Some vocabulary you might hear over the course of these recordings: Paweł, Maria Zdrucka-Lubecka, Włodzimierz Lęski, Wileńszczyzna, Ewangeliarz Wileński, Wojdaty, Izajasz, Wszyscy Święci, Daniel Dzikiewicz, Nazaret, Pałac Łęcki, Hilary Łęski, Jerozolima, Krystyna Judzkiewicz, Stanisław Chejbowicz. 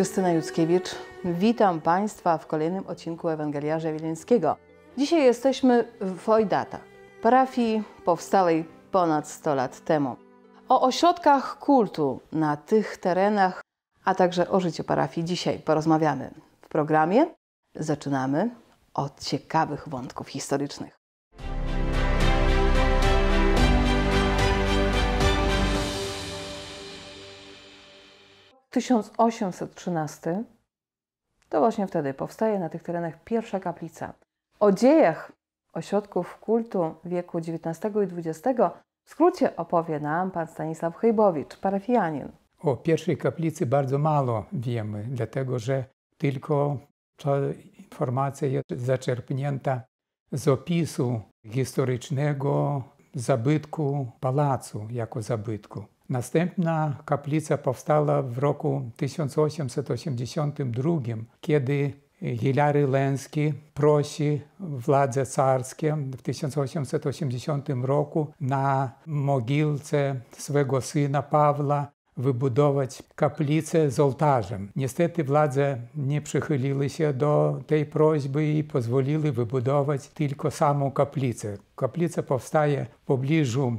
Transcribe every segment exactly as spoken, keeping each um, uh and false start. Krystyna Judzkiewicz. Witam Państwa w kolejnym odcinku Ewangeliarza Wileńskiego. Dzisiaj jesteśmy w Wojdatach, parafii powstałej ponad sto lat temu. O ośrodkach kultu na tych terenach, a także o życiu parafii dzisiaj porozmawiamy w programie. Zaczynamy od ciekawych wątków historycznych. tysiąc osiemset trzynasty to właśnie wtedy powstaje na tych terenach pierwsza kaplica. O dziejach ośrodków kultu wieku dziewiętnastego i dwudziestego w skrócie opowie nam pan Stanisław Chejbowicz, parafianin. O pierwszej kaplicy bardzo mało wiemy, dlatego że tylko ta informacja jest zaczerpnięta z opisu historycznego zabytku pałacu jako zabytku. Następna kaplica powstała w roku tysiąc osiemset osiemdziesiątym drugim, kiedy Hilary Łęski prosi władze carskie w tysiąc osiemset osiemdziesiątym roku na mogilce swego syna Pawła wybudować kaplicę z ołtarzem. Niestety władze nie przychyliły się do tej prośby i pozwoliły wybudować tylko samą kaplicę. Kaplica powstaje w pobliżu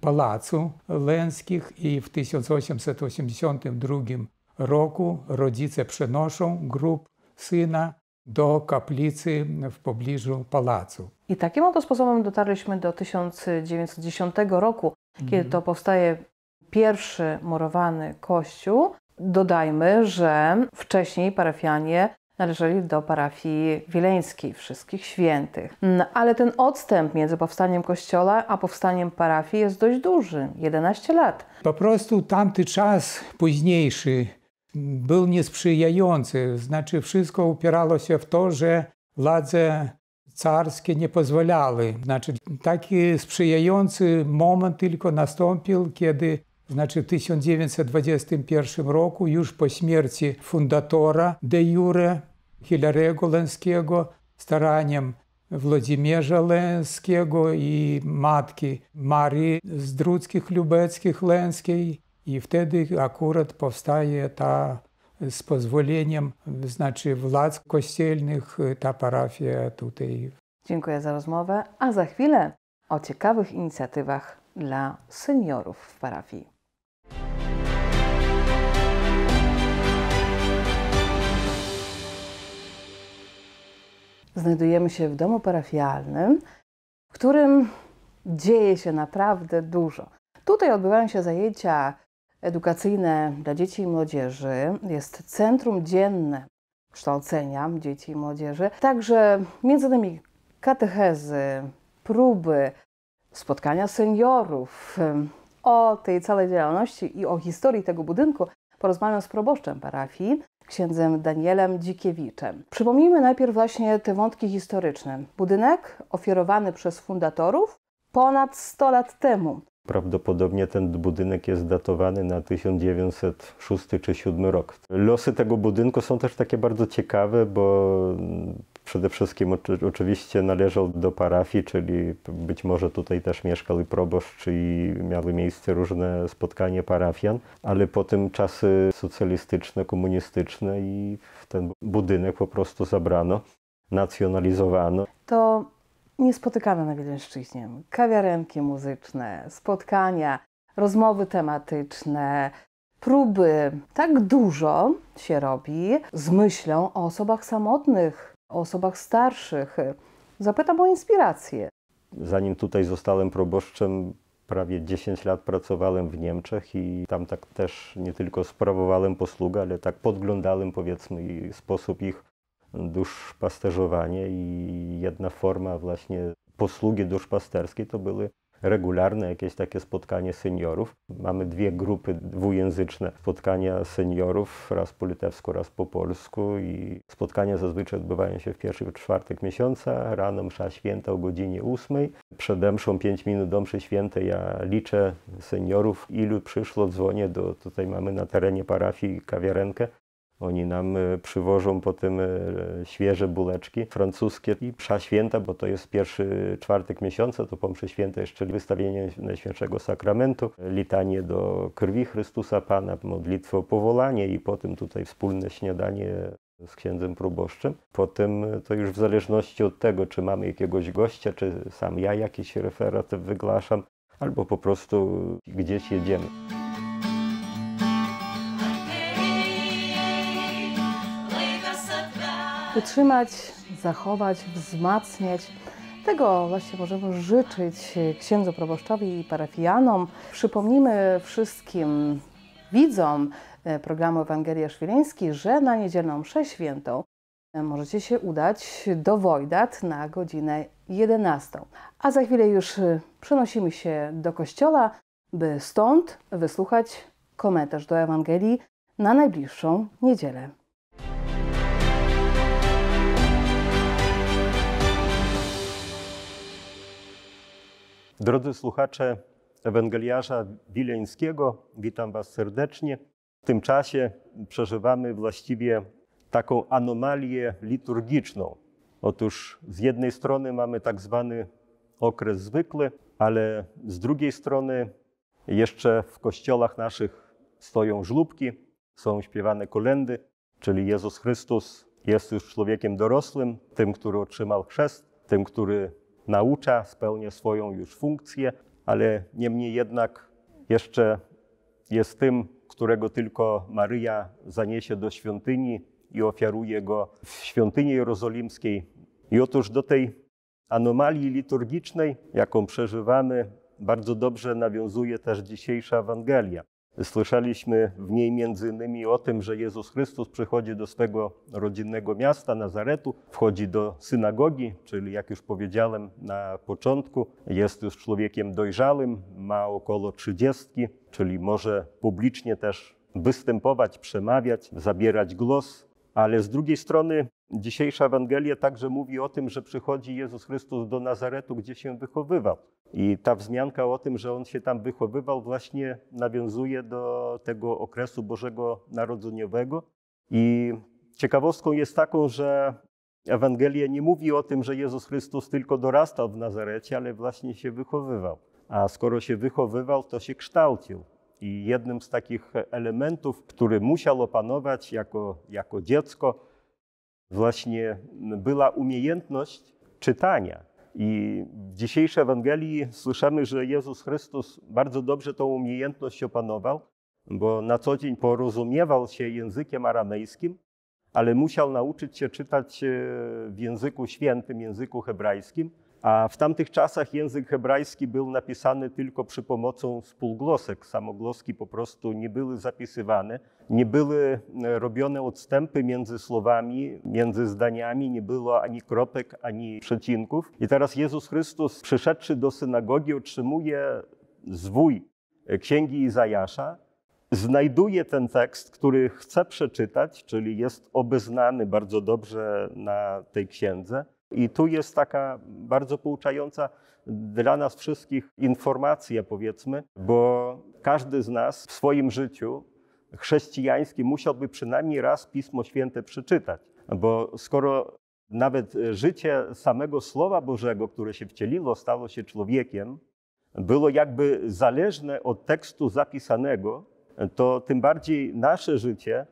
Pałacu Łęckich i w tysiąc osiemset osiemdziesiątym drugim roku rodzice przenoszą grób syna do kaplicy w pobliżu pałacu. I takim oto sposobem dotarliśmy do tysiąc dziewięćset dziesiątego roku, mm. kiedy to powstaje pierwszy murowany kościół. Dodajmy, że wcześniej parafianie należeli do parafii wileńskiej, Wszystkich Świętych. No, ale ten odstęp między powstaniem kościoła a powstaniem parafii jest dość duży, jedenaście lat. Po prostu tamty czas późniejszy był niesprzyjający, znaczy wszystko upierało się w to, że władze carskie nie pozwalały. Znaczy taki sprzyjający moment tylko nastąpił, kiedy Znaczy w tysiąc dziewięćset dwudziestym pierwszym roku, już po śmierci fundatora de jure Hilarego Lęskiego, staraniem Włodzimierza Lęskiego i matki Marii Zdrucka-Lubeckich Lęskiej, i wtedy akurat powstaje ta, z pozwoleniem znaczy władz kościelnych, ta parafia tutaj. Dziękuję za rozmowę, a za chwilę o ciekawych inicjatywach dla seniorów w parafii. Znajdujemy się w domu parafialnym, w którym dzieje się naprawdę dużo. Tutaj odbywają się zajęcia edukacyjne dla dzieci i młodzieży. Jest centrum dzienne kształcenia dzieci i młodzieży. Także między innymi katechezy, próby, spotkania seniorów. O tej całej działalności i o historii tego budynku porozmawiam z proboszczem parafii, księdzem Danielem Dzikiewiczem. Przypomnijmy najpierw właśnie te wątki historyczne. Budynek ofiarowany przez fundatorów ponad sto lat temu. Prawdopodobnie ten budynek jest datowany na tysiąc dziewięćset szósty czy tysiąc dziewięćset siódmy rok. Losy tego budynku są też takie bardzo ciekawe, bo przede wszystkim oczywiście należał do parafii, czyli być może tutaj też mieszkał i proboszcz, i miały miejsce różne spotkania parafian, ale potem czasy socjalistyczne, komunistyczne i ten budynek po prostu zabrano, nacjonalizowano. To niespotykane na Wileńszczyźnie kawiarenki muzyczne, spotkania, rozmowy tematyczne, próby. Tak dużo się robi z myślą o osobach samotnych, o osobach starszych. Zapytam o inspirację. Zanim tutaj zostałem proboszczem, prawie dziesięć lat pracowałem w Niemczech i tam tak też nie tylko sprawowałem posługę, ale tak podglądałem, powiedzmy, sposób ich duszpasterzowanie, i jedna forma właśnie posługi duszpasterskiej to były regularne jakieś takie spotkanie seniorów. Mamy dwie grupy dwujęzyczne. Spotkania seniorów, raz po litewsku, raz po polsku, i spotkania zazwyczaj odbywają się w pierwszy czwartek miesiąca, rano msza święta o godzinie ósmej. Przed mszą pięć minut do mszy świętej ja liczę seniorów, ilu przyszło, dzwonię do, tutaj mamy na terenie parafii kawiarenkę, Oni nam przywożą potem świeże bułeczki francuskie i msza święta, bo to jest pierwszy czwartek miesiąca, to po mszy święta jeszcze wystawienie Najświętszego Sakramentu, litanie do krwi Chrystusa Pana, modlitwę o powołanie i potem tutaj wspólne śniadanie z księdzem proboszczem. Potem to już w zależności od tego, czy mamy jakiegoś gościa, czy sam ja jakiś referat wygłaszam, albo po prostu gdzieś jedziemy. Utrzymać, zachować, wzmacniać. Tego właśnie możemy życzyć księdzu proboszczowi i parafianom. Przypomnimy wszystkim widzom programu Ewangeliarz Wileński, że na niedzielną mszę świętą możecie się udać do Wojdat na godzinę jedenastą. A za chwilę już przenosimy się do kościoła, by stąd wysłuchać komentarz do Ewangelii na najbliższą niedzielę. Drodzy słuchacze Ewangeliarza Wileńskiego, witam Was serdecznie. W tym czasie przeżywamy właściwie taką anomalię liturgiczną. Otóż z jednej strony mamy tak zwany okres zwykły, ale z drugiej strony jeszcze w kościołach naszych stoją żlóbki, są śpiewane kolędy, czyli Jezus Chrystus jest już człowiekiem dorosłym, tym, który otrzymał chrzest, tym, który naucza, spełnia swoją już funkcję, ale niemniej jednak jeszcze jest tym, którego tylko Maryja zaniesie do świątyni i ofiaruje go w świątyni jerozolimskiej. I otóż do tej anomalii liturgicznej, jaką przeżywamy, bardzo dobrze nawiązuje też dzisiejsza Ewangelia. Słyszeliśmy w niej między innymi o tym, że Jezus Chrystus przychodzi do swego rodzinnego miasta, Nazaretu, wchodzi do synagogi, czyli jak już powiedziałem na początku, jest już człowiekiem dojrzałym, ma około trzydziestki, czyli może publicznie też występować, przemawiać, zabierać głos. Ale z drugiej strony dzisiejsza Ewangelia także mówi o tym, że przychodzi Jezus Chrystus do Nazaretu, gdzie się wychowywał. I ta wzmianka o tym, że On się tam wychowywał, właśnie nawiązuje do tego okresu Bożego Narodzeniowego. I ciekawostką jest taką, że Ewangelia nie mówi o tym, że Jezus Chrystus tylko dorastał w Nazarecie, ale właśnie się wychowywał. A skoro się wychowywał, to się kształcił. I jednym z takich elementów, który musiał opanować jako, jako dziecko, właśnie była umiejętność czytania. I w dzisiejszej Ewangelii słyszymy, że Jezus Chrystus bardzo dobrze tą umiejętność opanował, bo na co dzień porozumiewał się językiem aramejskim, ale musiał nauczyć się czytać w języku świętym, języku hebrajskim, a w tamtych czasach język hebrajski był napisany tylko przy pomocą współglosek. Samogłoski po prostu nie były zapisywane, nie były robione odstępy między słowami, między zdaniami, nie było ani kropek, ani przecinków. I teraz Jezus Chrystus, przyszedłszy do synagogi, otrzymuje zwój Księgi Izajasza, znajduje ten tekst, który chce przeczytać, czyli jest obeznany bardzo dobrze na tej księdze. I tu jest taka bardzo pouczająca dla nas wszystkich informacja, powiedzmy, bo każdy z nas w swoim życiu chrześcijańskim musiałby przynajmniej raz Pismo Święte przeczytać, bo skoro nawet życie samego Słowa Bożego, które się wcieliło, stało się człowiekiem, było jakby zależne od tekstu zapisanego, to tym bardziej nasze życie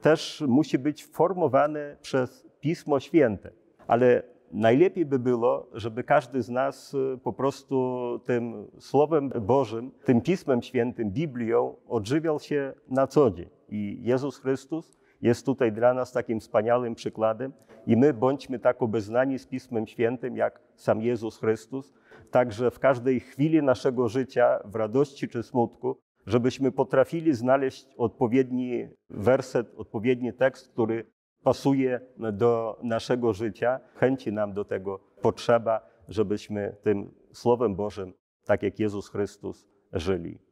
też musi być formowane przez Pismo Święte. Ale najlepiej by było, żeby każdy z nas po prostu tym Słowem Bożym, tym Pismem Świętym, Biblią odżywiał się na co dzień. I Jezus Chrystus jest tutaj dla nas takim wspaniałym przykładem i my bądźmy tak obeznani z Pismem Świętym, jak sam Jezus Chrystus, także w każdej chwili naszego życia, w radości czy smutku, żebyśmy potrafili znaleźć odpowiedni werset, odpowiedni tekst, który pasuje do naszego życia, chęci nam do tego potrzeba, żebyśmy tym Słowem Bożym, tak jak Jezus Chrystus, żyli.